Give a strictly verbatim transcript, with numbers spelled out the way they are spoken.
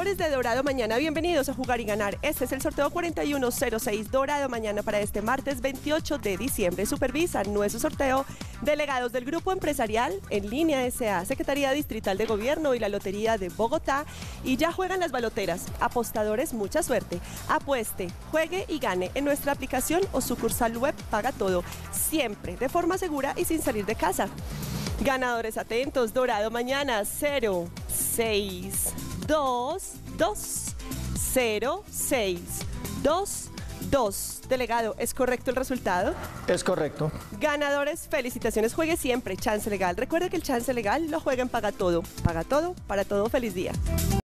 ganadores de Dorado Mañana, bienvenidos a Jugar y Ganar. Este es el sorteo cuarenta y uno cero seis Dorado Mañana para este martes veintiocho de diciembre. Supervisan nuestro sorteo delegados del Grupo Empresarial en línea S A, Secretaría Distrital de Gobierno y la Lotería de Bogotá. Y ya juegan las baloteras. Apostadores, mucha suerte. Apueste, juegue y gane en nuestra aplicación o sucursal web Paga Todo. Siempre de forma segura y sin salir de casa. Ganadores atentos, Dorado Mañana, cero seis dos dos cero seis dos dos. Delegado, ¿es correcto el resultado? Es correcto. Ganadores, felicitaciones, juegue siempre, Chance Legal. Recuerde que el Chance Legal lo juega en Paga Todo. Paga Todo, para todo, feliz día.